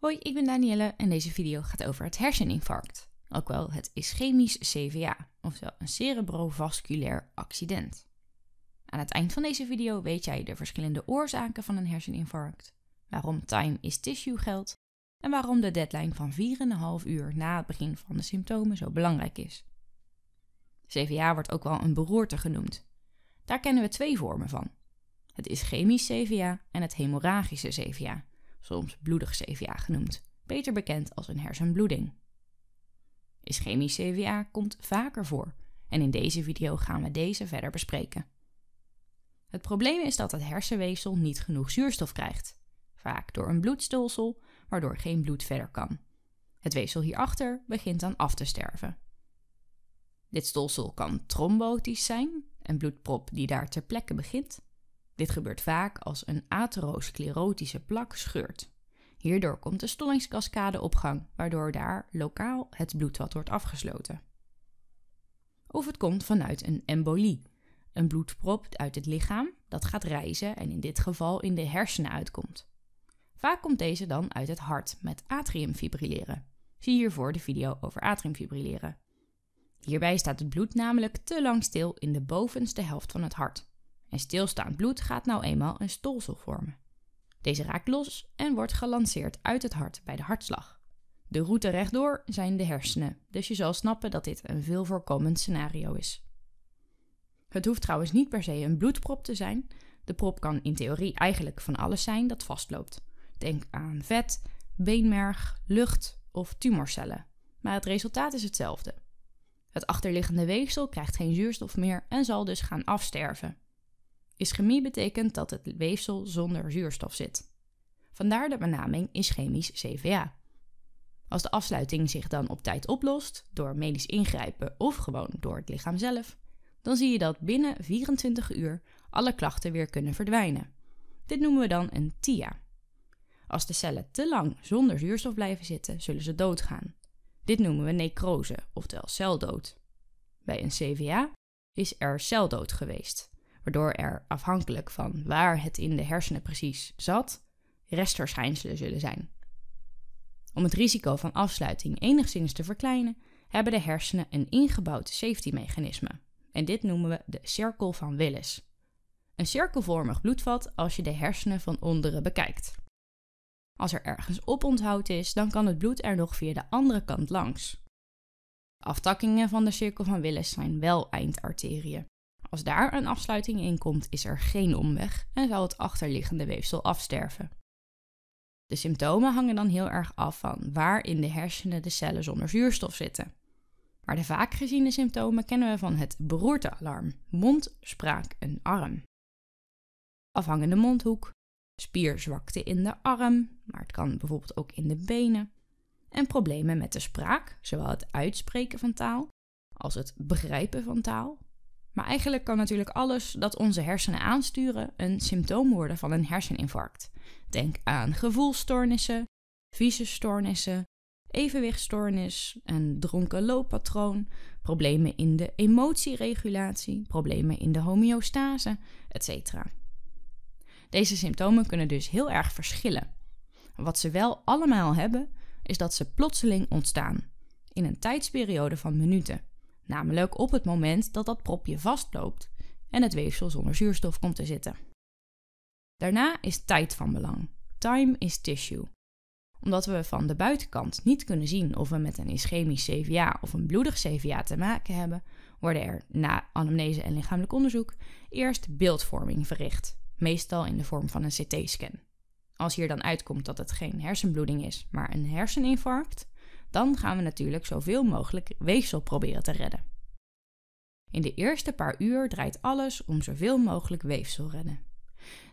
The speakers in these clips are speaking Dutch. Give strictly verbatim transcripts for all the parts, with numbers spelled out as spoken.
Hoi, ik ben Danielle en deze video gaat over het herseninfarct, ook wel het ischemisch C V A, ofwel een cerebrovasculair accident. Aan het eind van deze video weet jij de verschillende oorzaken van een herseninfarct, waarom time is tissue geldt en waarom de deadline van vier en een half uur na het begin van de symptomen zo belangrijk is. C V A wordt ook wel een beroerte genoemd. Daar kennen we twee vormen van: het ischemisch C V A en het hemorragische C V A. Soms bloedig C V A genoemd, beter bekend als een hersenbloeding. Ischemisch C V A komt vaker voor en in deze video gaan we deze verder bespreken. Het probleem is dat het hersenweefsel niet genoeg zuurstof krijgt, vaak door een bloedstolsel waardoor geen bloed verder kan. Het weefsel hierachter begint dan af te sterven. Dit stolsel kan trombotisch zijn, een bloedprop die daar ter plekke begint. Dit gebeurt vaak als een atherosclerotische plak scheurt. Hierdoor komt de stollingskaskade op gang, waardoor daar lokaal het bloedvat wordt afgesloten. Of het komt vanuit een embolie, een bloedprop uit het lichaam dat gaat reizen en in dit geval in de hersenen uitkomt. Vaak komt deze dan uit het hart met atriumfibrilleren. Zie hiervoor de video over atriumfibrilleren. Hierbij staat het bloed namelijk te lang stil in de bovenste helft van het hart. En stilstaand bloed gaat nou eenmaal een stolsel vormen. Deze raakt los en wordt gelanceerd uit het hart bij de hartslag. De route rechtdoor zijn de hersenen, dus je zal snappen dat dit een veel voorkomend scenario is. Het hoeft trouwens niet per se een bloedprop te zijn. De prop kan in theorie eigenlijk van alles zijn dat vastloopt. Denk aan vet, beenmerg, lucht of tumorcellen. Maar het resultaat is hetzelfde. Het achterliggende weefsel krijgt geen zuurstof meer en zal dus gaan afsterven. Ischemie betekent dat het weefsel zonder zuurstof zit. Vandaar de benaming ischemisch C V A. Als de afsluiting zich dan op tijd oplost, door medisch ingrijpen of gewoon door het lichaam zelf, dan zie je dat binnen vierentwintig uur alle klachten weer kunnen verdwijnen. Dit noemen we dan een T I A. Als de cellen te lang zonder zuurstof blijven zitten, zullen ze doodgaan. Dit noemen we necrose, oftewel celdood. Bij een C V A is er celdood geweest, waardoor er, afhankelijk van waar het in de hersenen precies zat, restverschijnselen zullen zijn. Om het risico van afsluiting enigszins te verkleinen, hebben de hersenen een ingebouwd safety mechanisme. En dit noemen we de cirkel van Willis. Een cirkelvormig bloedvat als je de hersenen van onderen bekijkt. Als er ergens oponthoud is, dan kan het bloed er nog via de andere kant langs. Aftakkingen van de cirkel van Willis zijn wel eindarteriën. Als daar een afsluiting in komt, is er geen omweg en zal het achterliggende weefsel afsterven. De symptomen hangen dan heel erg af van waar in de hersenen de cellen zonder zuurstof zitten. Maar de vaak geziene symptomen kennen we van het beroertealarm, mond, spraak en arm. Afhangende mondhoek, spierzwakte in de arm, maar het kan bijvoorbeeld ook in de benen. En problemen met de spraak, zowel het uitspreken van taal als het begrijpen van taal. Maar eigenlijk kan natuurlijk alles dat onze hersenen aansturen een symptoom worden van een herseninfarct. Denk aan gevoelstoornissen, visusstoornissen, evenwichtstoornis, een dronken looppatroon, problemen in de emotieregulatie, problemen in de homeostase, et cetera. Deze symptomen kunnen dus heel erg verschillen. Wat ze wel allemaal hebben, is dat ze plotseling ontstaan, in een tijdsperiode van minuten. Namelijk op het moment dat dat propje vastloopt en het weefsel zonder zuurstof komt te zitten. Daarna is tijd van belang. Time is tissue. Omdat we van de buitenkant niet kunnen zien of we met een ischemisch C V A of een bloedig C V A te maken hebben, worden er na anamnese en lichamelijk onderzoek eerst beeldvorming verricht, meestal in de vorm van een C T-scan. Als hier dan uitkomt dat het geen hersenbloeding is, maar een herseninfarct, dan gaan we natuurlijk zoveel mogelijk weefsel proberen te redden. In de eerste paar uur draait alles om zoveel mogelijk weefsel redden.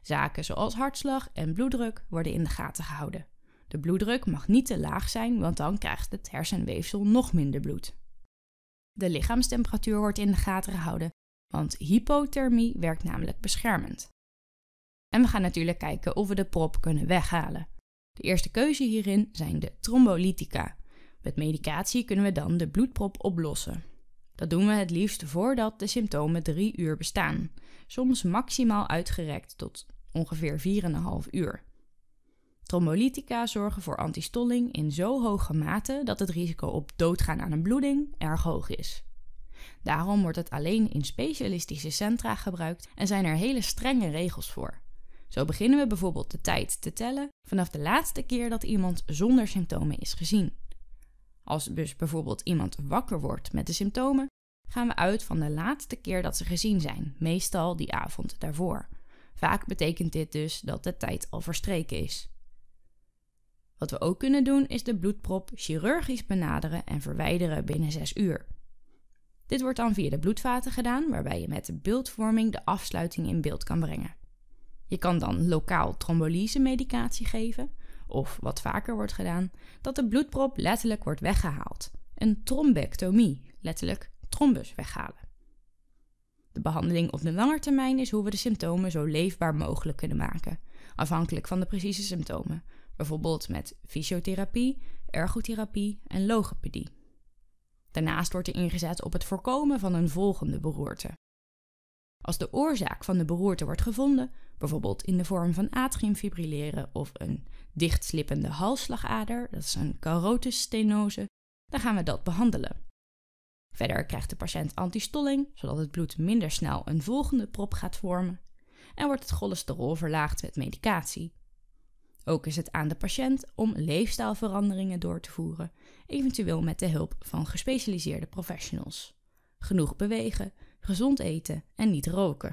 Zaken zoals hartslag en bloeddruk worden in de gaten gehouden. De bloeddruk mag niet te laag zijn, want dan krijgt het hersenweefsel nog minder bloed. De lichaamstemperatuur wordt in de gaten gehouden, want hypothermie werkt namelijk beschermend. En we gaan natuurlijk kijken of we de prop kunnen weghalen. De eerste keuze hierin zijn de trombolytica. Met medicatie kunnen we dan de bloedprop oplossen. Dat doen we het liefst voordat de symptomen drie uur bestaan, soms maximaal uitgerekt tot ongeveer vier en een half uur. Trombolytica zorgen voor antistolling in zo hoge mate dat het risico op doodgaan aan een bloeding erg hoog is. Daarom wordt het alleen in specialistische centra gebruikt en zijn er hele strenge regels voor. Zo beginnen we bijvoorbeeld de tijd te tellen vanaf de laatste keer dat iemand zonder symptomen is gezien. Als dus bijvoorbeeld iemand wakker wordt met de symptomen, gaan we uit van de laatste keer dat ze gezien zijn, meestal die avond daarvoor. Vaak betekent dit dus dat de tijd al verstreken is. Wat we ook kunnen doen is de bloedprop chirurgisch benaderen en verwijderen binnen zes uur. Dit wordt dan via de bloedvaten gedaan, waarbij je met de beeldvorming de afsluiting in beeld kan brengen. Je kan dan lokaal trombolyse-medicatie geven, of wat vaker wordt gedaan, dat de bloedprop letterlijk wordt weggehaald. Een trombectomie, letterlijk trombus weghalen. De behandeling op de lange termijn is hoe we de symptomen zo leefbaar mogelijk kunnen maken, afhankelijk van de precieze symptomen, bijvoorbeeld met fysiotherapie, ergotherapie en logopedie. Daarnaast wordt er ingezet op het voorkomen van een volgende beroerte. Als de oorzaak van de beroerte wordt gevonden, bijvoorbeeld in de vorm van atriumfibrilleren of een dichtslippende halsslagader, dat is een carotisstenose, dan gaan we dat behandelen. Verder krijgt de patiënt antistolling, zodat het bloed minder snel een volgende prop gaat vormen en wordt het cholesterol verlaagd met medicatie. Ook is het aan de patiënt om leefstijlveranderingen door te voeren, eventueel met de hulp van gespecialiseerde professionals. Genoeg bewegen, gezond eten en niet roken.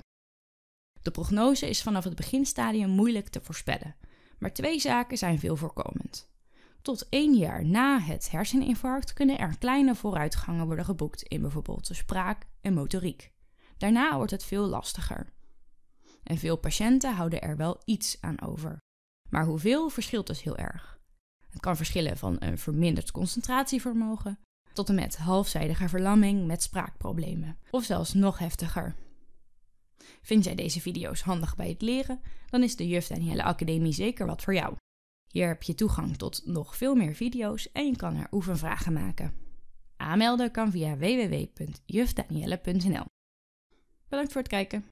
De prognose is vanaf het beginstadium moeilijk te voorspellen, maar twee zaken zijn veel voorkomend. Tot één jaar na het herseninfarct kunnen er kleine vooruitgangen worden geboekt in bijvoorbeeld de spraak en motoriek. Daarna wordt het veel lastiger. En veel patiënten houden er wel iets aan over. Maar hoeveel verschilt dus heel erg. Het kan verschillen van een verminderd concentratievermogen tot en met halfzijdige verlamming met spraakproblemen, of zelfs nog heftiger. Vind jij deze video's handig bij het leren, dan is de Juf Danielle Academie zeker wat voor jou. Hier heb je toegang tot nog veel meer video's en je kan er oefenvragen maken. Aanmelden kan via w w w punt juf danielle punt n l. Bedankt voor het kijken.